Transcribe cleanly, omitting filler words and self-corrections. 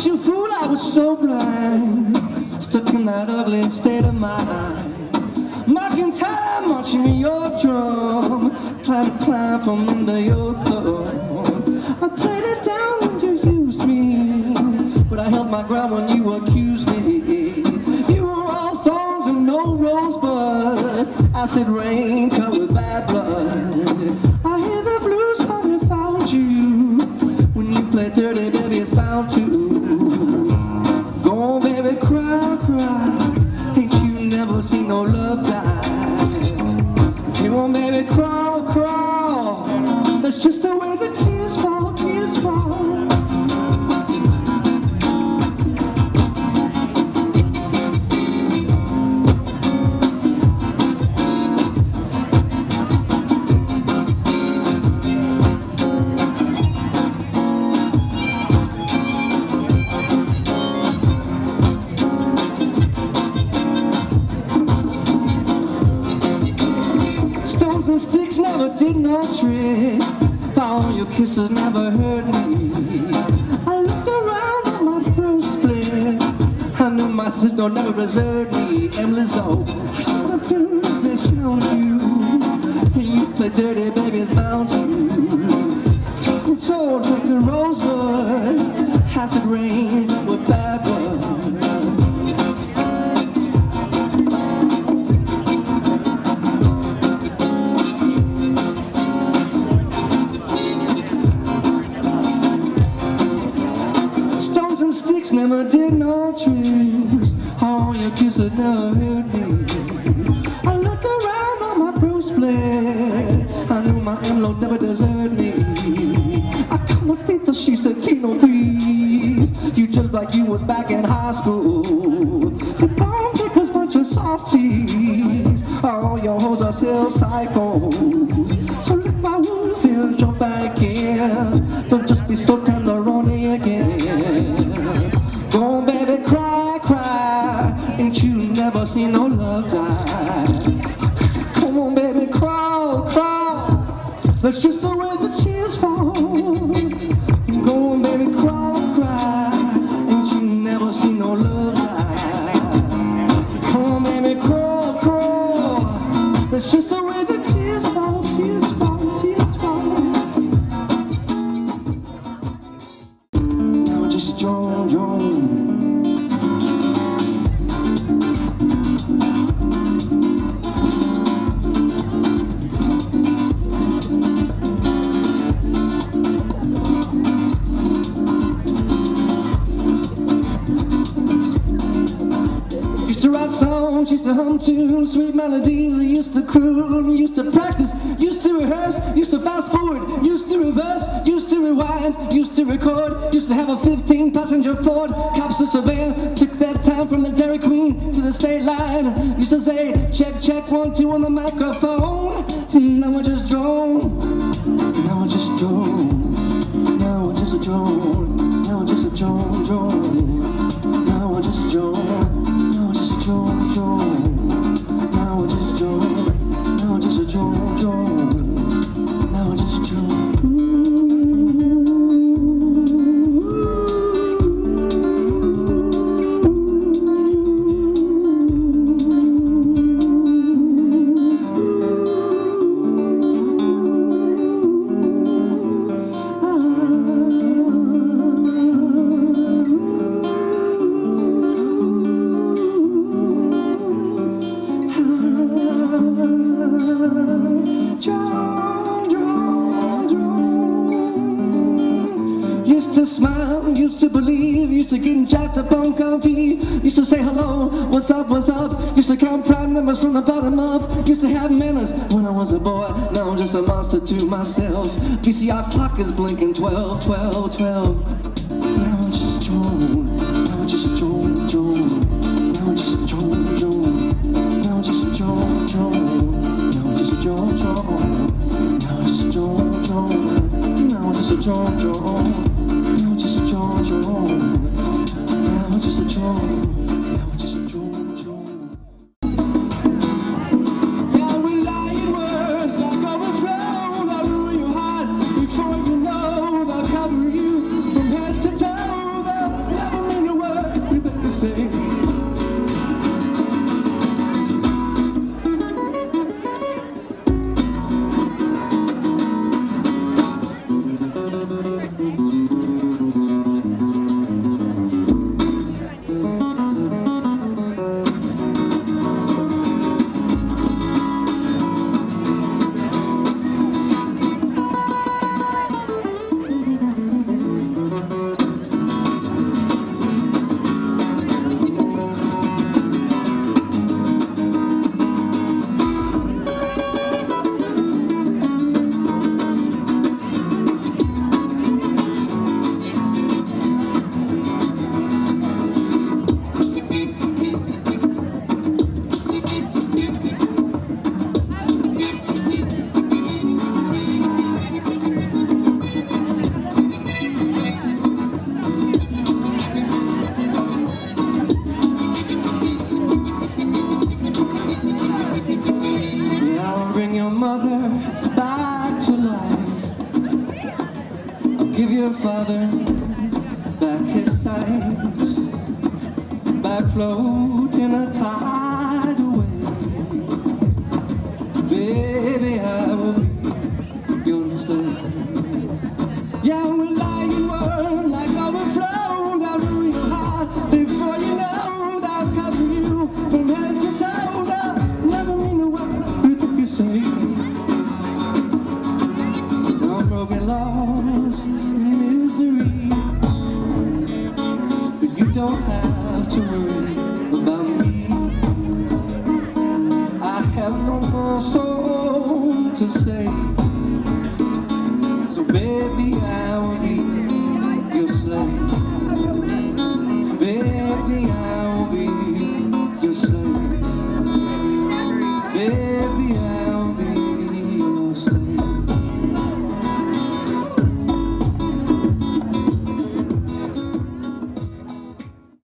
was you, fool, I was so blind, stuck in that ugly state of mind. Marking time, marching in your drum, climb from under your thumb. I played it down when you used me, but I held my ground when you accused me. You were all thorns and no rosebud, I said rain covered with bad blood. Dirty baby, it's bound to go on, baby, cry, cry. Ain't you never seen no love die? Come on, baby, crawl, crawl. That's just the way the tears fall, tears fall. Sticks never did no trick. Oh, your kisses never hurt me. I looked around at my first split. I knew my sister never deserted me. Emily's old. I should have been if they found you. And you play dirty, baby, it's bound to you. Chocolate swords like the rosebud, has it rained with bad blood. Never did no tricks. Oh, your kisses never hurt me. I looked around on my bruised blade. I knew my Emlo never deserted me. I come up with the she said, Tino, please. You just like you was back in high school. Your bomb pickers, bunch of softies. All your hoes are still psychos. So lick my wounds and jump back in. Don't just be so tenderoni again. Go on, baby, cry, cry. Ain't you never seen no love die? Come on, baby, crawl, crawl. That's just the way the tears fall. Go on, baby, crawl, cry. Ain't you never seen no love die? Come on, baby, crawl, crawl. That's just the way the tears fall, tears fall, tears fall. John, John. Used to write songs, used to hum tunes, sweet melodies, used to croon, used to practice, used to rehearse, used to fast forward, used to reverse, used to rewind, used to record, used to have a 15-passenger Ford. Cops would surveil, took that time from the Dairy Queen to the state line. Used to say, check, check, 1, 2 on the microphone. Now I just drone, now I just drone, now I just drone, now I just drone, drone, now I just drone. John, John. Now I just John. Now I just a John, John. Now I just John. Used to believe, used to get jacked up on coffee, used to say hello, what's up, what's up, used to count prime numbers from the bottom up, used to have manners when I was a boy, now I'm just a monster to myself. VCR clock is blinking 12, 12, 12. Now I'm just a drone, now I'm just a drone, drone, now I'm just a drone, drone, now I'm just a drone, drone, now I'm just a drone, drone, now I'm just a drone, drone, now I'm just a drone, drone. Now I'm just a drone. Now I'm just a drone, drone. Yeah, we lie in words like overflow. They'll ruin your heart before you know. They'll cover you from head to toe. They'll never leather, back is tight, back float in a tidal wave. Baby, I will be your slave. Yeah, we'll lie in word like overflow, that will be your heart before you know that I'll cover you from head to toe. That never mean a word you think you say. I'm broken, lost in misery, but you don't have to worry about me. I have no more soul to say.